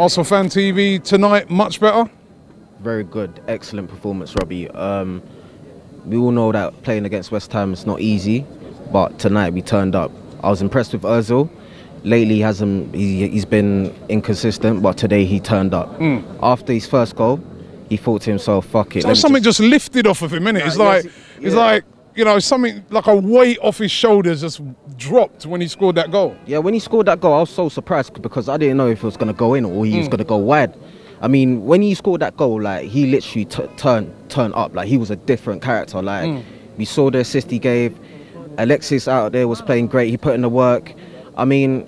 Arsenal Fan TV tonight, much better? Very good, excellent performance, Robbie. We all know that playing against West Ham is not easy, but tonight we turned up. I was impressed with Ozil. Lately he's been inconsistent, but today he turned up. After his first goal, he thought to himself, fuck it. So something just lifted off of him, innit? It's like, yes, yeah. It's like, you know, something like a weight off his shoulders just dropped when he scored that goal. Yeah, when he scored that goal, I was so surprised because I didn't know if it was going to go in or he was going to go wide. I mean, when he scored that goal, like, he literally turned up. Like, he was a different character. Like, we saw the assist he gave. Alexis out there was playing great. He put in the work. I mean,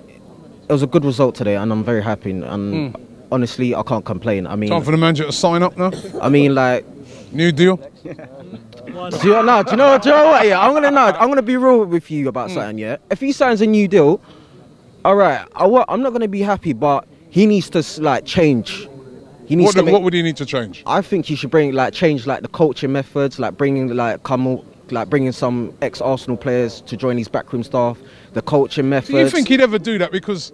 it was a good result today, and I'm very happy. And honestly, I can't complain. I mean, time for the manager to sign up now. I mean, like, new deal. Do you know what? Yeah, I'm gonna be real with you about something. Yeah, if he signs a new deal, all right, I'm not gonna be happy. But he needs to like change. He needs to make, what would he need to change? I think he should bring like change like the coaching methods, like bringing like bringing some ex-Arsenal players to join his backroom staff, the coaching methods. Do you think he'd ever do that? Because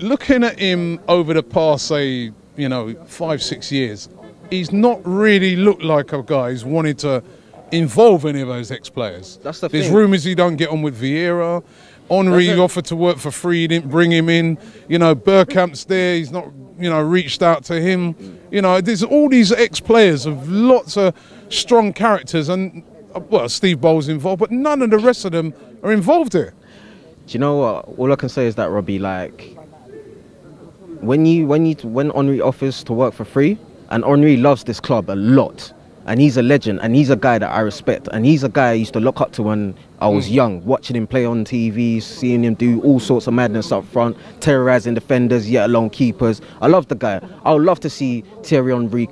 looking at him over the past, say, you know, 5-6 years, he's not really looked like a guy who's wanted to involve any of those ex-players. That's the thing. There's rumours he don't get on with Vieira. Henry offered to work for free, he didn't bring him in. You know, Burkamp's there, he's not, you know, reached out to him. You know, there's all these ex-players of lots of strong characters, and, well, Steve Bowles involved, but none of the rest of them are involved here. Do you know what? All I can say is that, Robbie, like, when Henry offers to work for free, and Henry loves this club a lot, and he's a legend, and he's a guy that I respect, and he's a guy I used to look up to when I was young, watching him play on TV, seeing him do all sorts of madness up front, terrorising defenders, yet alone keepers. I love the guy. I would love to see Thierry Henry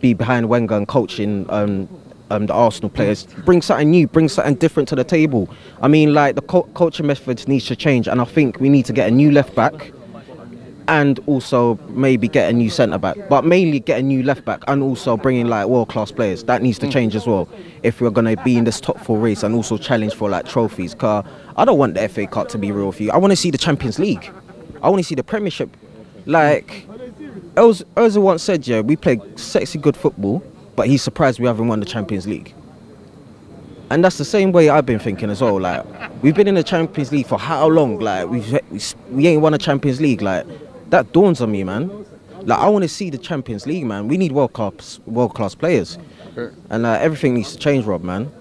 be behind Wenger and coaching the Arsenal players. Bring something new, bring something different to the table. I mean, like, the coaching methods needs to change, and I think we need to get a new left back, and also maybe get a new centre-back, but mainly get a new left-back, and also bringing like world-class players. That needs to change as well if we're going to be in this top four race and also challenge for like trophies. Because I don't want the FA Cup, to be real with you. I want to see the Champions League. I want to see the Premiership. Like, Ozil once said, yeah, we play sexy good football, but he's surprised we haven't won the Champions League. And that's the same way I've been thinking as well. Like, we've been in the Champions League for how long? Like, we ain't won a Champions League. Like, that dawns on me, man. Like, I want to see the Champions League, man. We need world-class players. And everything needs to change, Rob, man.